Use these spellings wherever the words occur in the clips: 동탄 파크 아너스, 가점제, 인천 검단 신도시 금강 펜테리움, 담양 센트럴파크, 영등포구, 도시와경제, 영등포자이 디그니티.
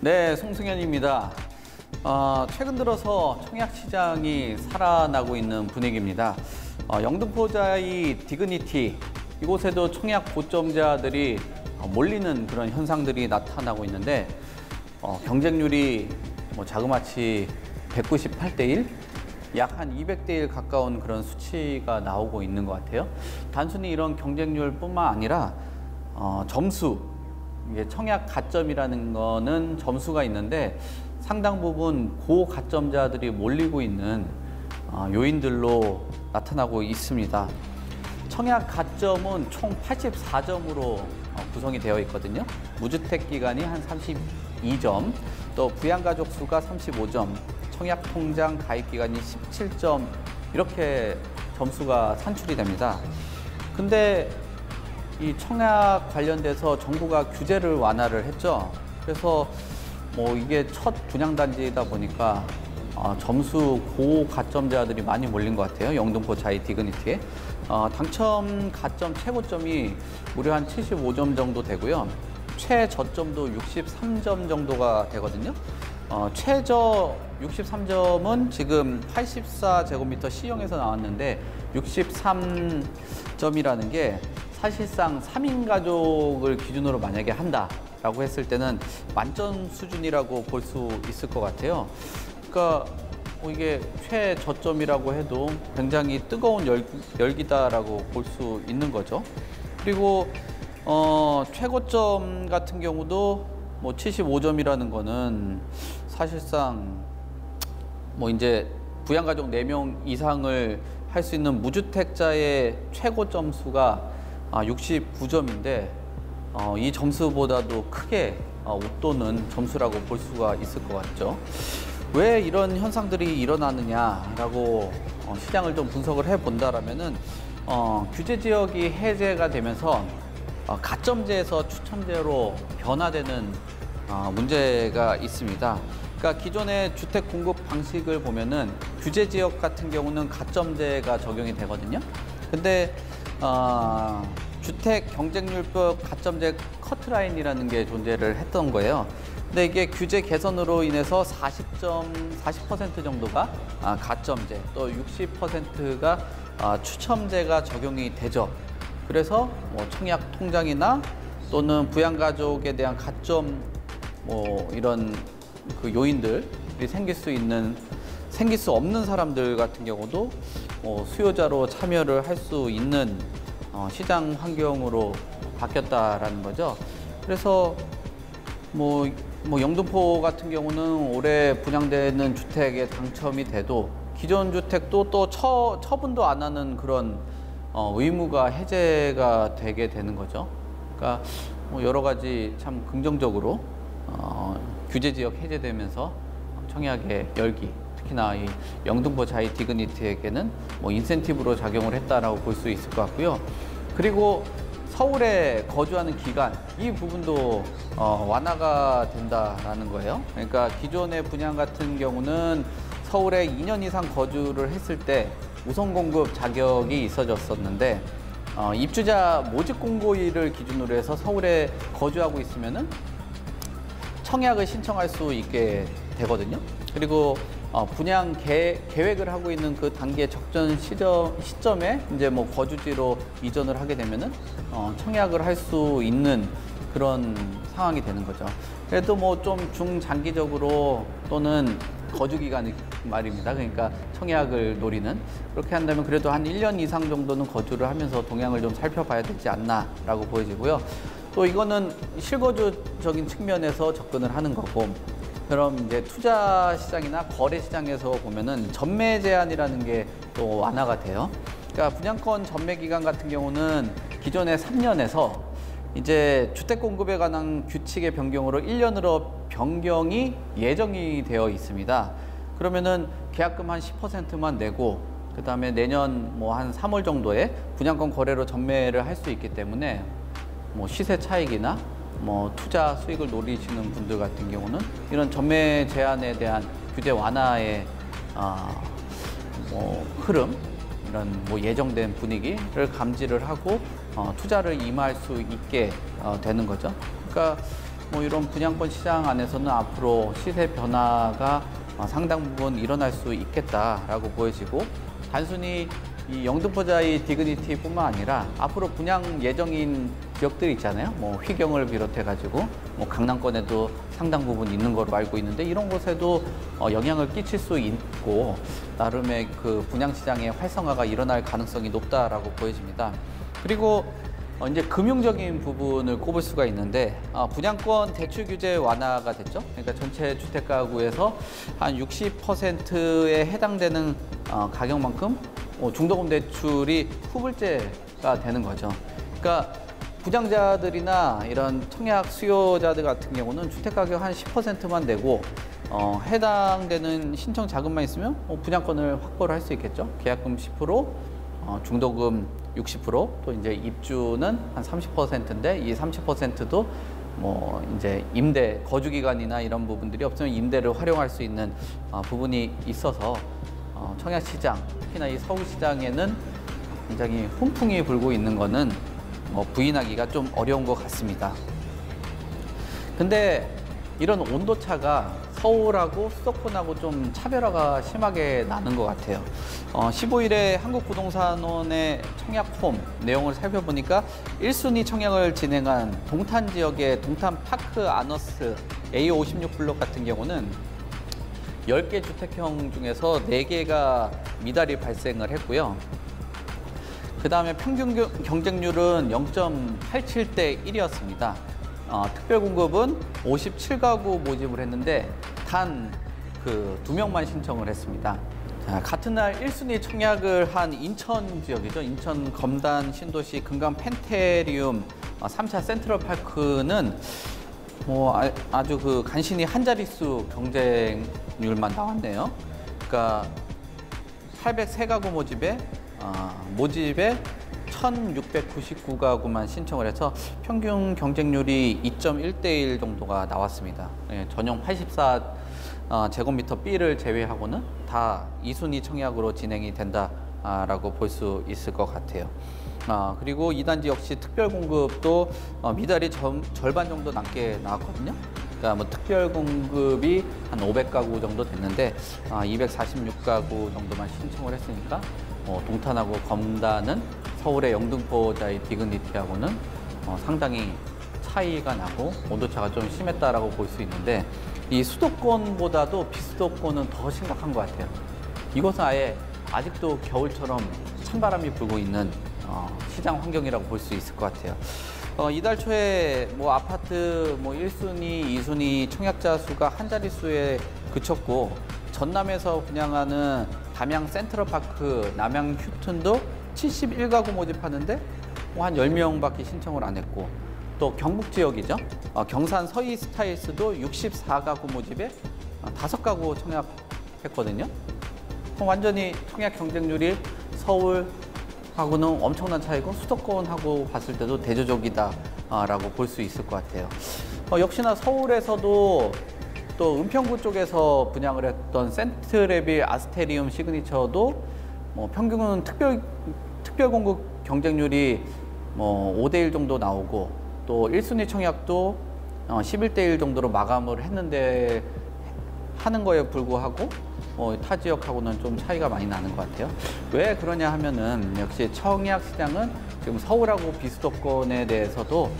네, 송승현입니다. 최근 들어서 청약시장이 살아나고 있는 분위기입니다. 영등포자이 디그니티, 이곳에도 청약 고점자들이 몰리는 그런 현상들이 나타나고 있는데, 경쟁률이 자그마치 198대 1, 약 한 200대 1 가까운 그런 수치가 나오고 있는 것 같아요. 단순히 이런 경쟁률뿐만 아니라 점수, 이게 청약 가점이라는 거는 점수가 있는데 상당 부분 고가점자들이 몰리고 있는 요인들로 나타나고 있습니다. 청약 가점은 총 84점으로 구성이 되어 있거든요. 무주택 기간이 한 32점, 또 부양가족 수가 35점, 청약 통장 가입 기간이 17점, 이렇게 점수가 산출이 됩니다. 근데 이 청약 관련돼서 정부가 규제를 완화를 했죠. 그래서 이게 첫 분양단지이다 보니까 점수 고가점자들이 많이 몰린 것 같아요. 영등포자이 디그니티에. 당첨 가점 최고점이 무려 한 75점 정도 되고요. 최저점도 63점 정도가 되거든요. 최저 63점은 지금 84제곱미터 C형에서 나왔는데 63점이라는 게 사실상 3인 가족을 기준으로 만약에 한다라고 했을 때는 만점 수준이라고 볼 수 있을 것 같아요. 그러니까 이게 최저점이라고 해도 굉장히 뜨거운 열기다라고 볼 수 있는 거죠. 그리고 최고점 같은 경우도 75점이라는 거는 사실상 이제 부양가족 4명 이상을 할 수 있는 무주택자의 최고 점수가 69점인데 이 점수보다도 크게 웃도는 점수라고 볼 수가 있을 것 같죠. 왜 이런 현상들이 일어나느냐라고 시장을 좀 분석을 해본다라면은 규제 지역이 해제가 되면서 가점제에서 추첨제로 변화되는 문제가 있습니다. 그러니까 기존의 주택 공급 방식을 보면은 규제 지역 같은 경우는 가점제가 적용이 되거든요. 근데 주택 경쟁률법 가점제 커트라인이라는 게 존재를 했던 거예요. 근데 이게 규제 개선으로 인해서 40% 정도가 가점제, 또 60%가 추첨제가 적용이 되죠. 그래서 청약 통장이나 또는 부양가족에 대한 가점 이런 그 요인들이 생길 수 없는 사람들 같은 경우도 수요자로 참여를 할 수 있는 시장 환경으로 바뀌었다라는 거죠. 그래서 영등포 같은 경우는 올해 분양되는 주택에 당첨이 돼도 기존 주택도 또 처분도 안 하는 그런 의무가 해제가 되게 되는 거죠. 그러니까 여러 가지 참 긍정적으로 규제 지역 해제되면서 청약의 열기, 특히나 이 영등포자이 디그니티에게는 인센티브로 작용을 했다라고 볼 수 있을 것 같고요. 그리고 서울에 거주하는 기간, 이 부분도 완화가 된다라는 거예요. 그러니까 기존의 분양 같은 경우는 서울에 2년 이상 거주를 했을 때 우선 공급 자격이 있어졌었는데 입주자 모집 공고일을 기준으로 해서 서울에 거주하고 있으면은 청약을 신청할 수 있게 되거든요. 그리고 분양 계획을 하고 있는 그 단계 적전 시점에 이제 거주지로 이전을 하게 되면은 청약을 할 수 있는 그런 상황이 되는 거죠. 그래도 좀 중장기적으로 또는 거주 기간이 말입니다. 그러니까 청약을 노리는, 그렇게 한다면 그래도 한 1년 이상 정도는 거주를 하면서 동향을 좀 살펴봐야 되지 않나라고 보여지고요. 또 이거는 실거주적인 측면에서 접근을 하는 거고, 그럼 이제 투자 시장이나 거래 시장에서 보면은 전매 제한이라는 게 또 완화가 돼요. 그러니까 분양권 전매 기간 같은 경우는 기존의 3년에서 이제 주택 공급에 관한 규칙의 변경으로 1년으로 변경이 예정이 되어 있습니다. 그러면은 계약금 한 10%만 내고 그다음에 내년 한 3월 정도에 분양권 거래로 전매를 할 수 있기 때문에 시세 차익이나 투자 수익을 노리시는 분들 같은 경우는 이런 전매 제한에 대한 규제 완화의 흐름, 이런 예정된 분위기를 감지를 하고 투자를 임할 수 있게 되는 거죠. 그러니까 뭐 이런 분양권 시장 안에서는 앞으로 시세 변화가 상당 부분 일어날 수 있겠다라고 보여지고, 단순히 이 영등포자이 디그니티뿐만 아니라 앞으로 분양 예정인 지역들 있잖아요. 뭐 휘경을 비롯해가지고 뭐 강남권에도 상당 부분 있는 걸로 알고 있는데, 이런 곳에도 영향을 끼칠 수 있고 나름의 그 분양 시장의 활성화가 일어날 가능성이 높다라고 보여집니다. 그리고 이제 금융적인 부분을 꼽을 수가 있는데, 분양권 대출 규제 완화가 됐죠. 그러니까 전체 주택가구에서 한 60%에 해당되는 가격만큼 중도금 대출이 후불제가 되는 거죠. 그러니까 부장자들이나 이런 청약 수요자들 같은 경우는 주택가격 한 10%만 내고 해당되는 신청 자금만 있으면 분양권을 확보를 할 수 있겠죠. 계약금 10%, 중도금 60%, 또 이제 입주는 한 30%인데 이 30%도 뭐 이제 임대, 거주기간이나 이런 부분들이 없으면 임대를 활용할 수 있는 부분이 있어서 청약시장, 특히나 이 서울시장에는 굉장히 훈풍이 불고 있는 거는 부인하기가 좀 어려운 것 같습니다. 근데 이런 온도차가 서울하고 수도권하고 좀 차별화가 심하게 나는 것 같아요. 15일에 한국부동산원의 청약폼 내용을 살펴보니까 1순위 청약을 진행한 동탄 지역의 동탄 파크 아너스 A56블록 같은 경우는 10개 주택형 중에서 4개가 미달이 발생을 했고요. 그 다음에 평균 경쟁률은 0.87대 1이었습니다. 특별공급은 57가구 모집을 했는데 단 그 2명만 신청을 했습니다. 자, 같은 날 1순위 청약을 한 인천 지역이죠. 인천 검단 신도시 금강 펜테리움 3차 센트럴파크는 뭐 아주 그 간신히 한 자릿수 경쟁률만 나왔네요. 그러니까 803가구 모집에 1,699가구만 신청을 해서 평균 경쟁률이 2.1대1 정도가 나왔습니다. 예, 전용 84제곱미터 B를 제외하고는 다 2순위 청약으로 진행이 된다라고 볼 수 있을 것 같아요. 그리고 2단지 역시 특별공급도 미달이 절반 정도 남게 나왔거든요. 그러니까 뭐 특별공급이 한 500가구 정도 됐는데 246가구 정도만 신청을 했으니까 동탄하고 검단은 서울의 영등포자이 디그니티하고는 상당히 차이가 나고 온도차가 좀 심했다라고 볼 수 있는데, 이 수도권보다도 비수도권은 더 심각한 것 같아요. 이곳은 아예 아직도 겨울처럼 찬바람이 불고 있는 시장 환경이라고 볼 수 있을 것 같아요. 이달 초에 뭐 아파트 뭐 1순위, 2순위 청약자 수가 한 자릿수에 그쳤고, 전남에서 분양하는 담양 센트럴파크, 남양 휴튼도 71가구 모집하는데 한 10명밖에 신청을 안 했고, 또 경북 지역이죠. 경산 서희 스타일스도 64가구 모집에 5가구 청약했거든요. 완전히 청약 경쟁률이 서울하고는 엄청난 차이고 수도권하고 봤을 때도 대조적이다라고 볼 수 있을 것 같아요. 역시나 서울에서도 또 은평구 쪽에서 분양을 했던 센트레빌 아스테리움 시그니처도 뭐 평균은 특별공급 경쟁률이 뭐 5대1 정도 나오고, 또 1순위 청약도 11대1 정도로 마감을 했는데 하는 거에 불구하고 타 지역하고는 좀 차이가 많이 나는 것 같아요. 왜 그러냐 하면은 역시 청약 시장은 지금 서울하고 비수도권에 대해서도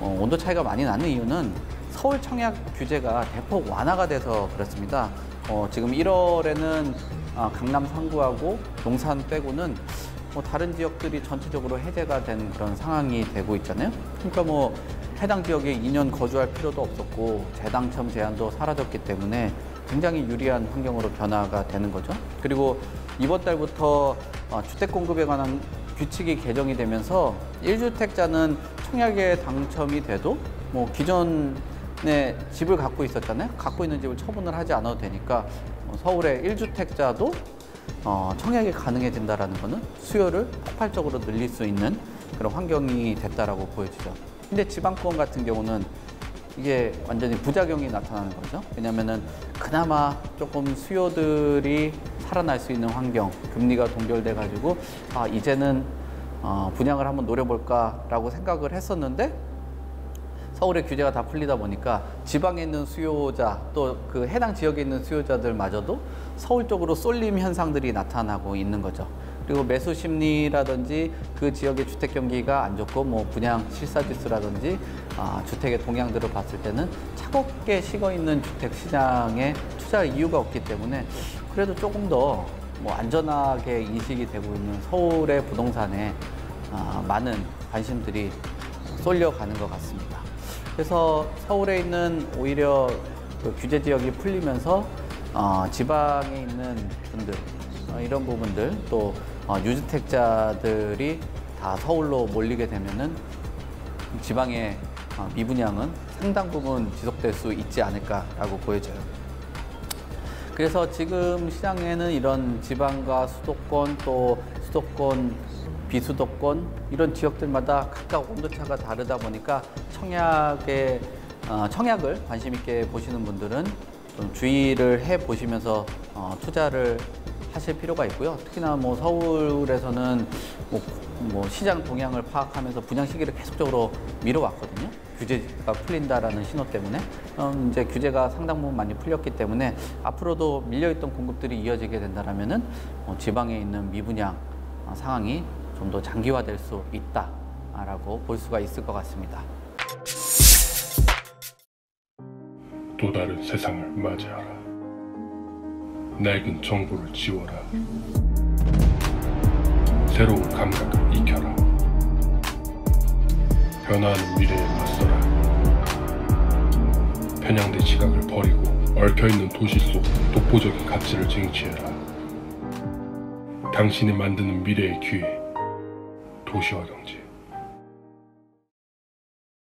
온도 차이가 많이 나는 이유는 서울 청약 규제가 대폭 완화가 돼서 그렇습니다. 지금 1월에는 강남 3구하고 용산 빼고는 뭐 다른 지역들이 전체적으로 해제가 된 그런 상황이 되고 있잖아요. 그러니까 뭐 해당 지역에 2년 거주할 필요도 없었고 재당첨 제한도 사라졌기 때문에 굉장히 유리한 환경으로 변화가 되는 거죠. 그리고 이번 달부터 주택 공급에 관한 규칙이 개정이 되면서 1주택자는 청약에 당첨이 돼도 뭐 기존 네, 집을 갖고 있었잖아요. 갖고 있는 집을 처분을 하지 않아도 되니까 서울의 1주택자도 청약이 가능해진다라는 거는 수요를 폭발적으로 늘릴 수 있는 그런 환경이 됐다라고 보여지죠. 근데 지방권 같은 경우는 이게 완전히 부작용이 나타나는 거죠. 왜냐면은 그나마 조금 수요들이 살아날 수 있는 환경, 금리가 동결돼 가지고 이제는 분양을 한번 노려볼까라고 생각을 했었는데 서울의 규제가 다 풀리다 보니까 지방에 있는 수요자 또 그 해당 지역에 있는 수요자들마저도 서울 쪽으로 쏠림 현상들이 나타나고 있는 거죠. 그리고 매수 심리라든지 그 지역의 주택 경기가 안 좋고 뭐 분양 실사지수라든지 주택의 동향들을 봤을 때는 차갑게 식어있는 주택 시장에 투자할 이유가 없기 때문에 그래도 조금 더 뭐 안전하게 인식이 되고 있는 서울의 부동산에 많은 관심들이 쏠려가는 것 같습니다. 그래서 서울에 있는 오히려 그 규제 지역이 풀리면서 지방에 있는 분들 이런 부분들 또 유주택자들이 다 서울로 몰리게 되면은 지방의 미분양은 상당 부분 지속될 수 있지 않을까라고 보여져요. 그래서 지금 시장에는 이런 지방과 수도권 또 수도권 비수도권 이런 지역들마다 각각 온도차가 다르다 보니까 청약을 관심 있게 보시는 분들은 좀 주의를 해 보시면서 투자를 하실 필요가 있고요. 특히나 뭐 서울에서는 뭐 시장 동향을 파악하면서 분양 시기를 계속적으로 미뤄왔거든요. 규제가 풀린다라는 신호 때문에 이제 규제가 상당 부분 많이 풀렸기 때문에 앞으로도 밀려있던 공급들이 이어지게 된다면은 지방에 있는 미분양 상황이 좀 더 장기화될 수 있다라고 볼 수가 있을 것 같습니다. 또 다른 세상을 맞이하라. 낡은 정보를 지워라. 새로운 감각을 익혀라. 변화하는 미래에 맞서라. 편향된 시각을 버리고 얽혀있는 도시 속 독보적인 가치를 쟁취해라. 당신이 만드는 미래의 기회, 도시와경제.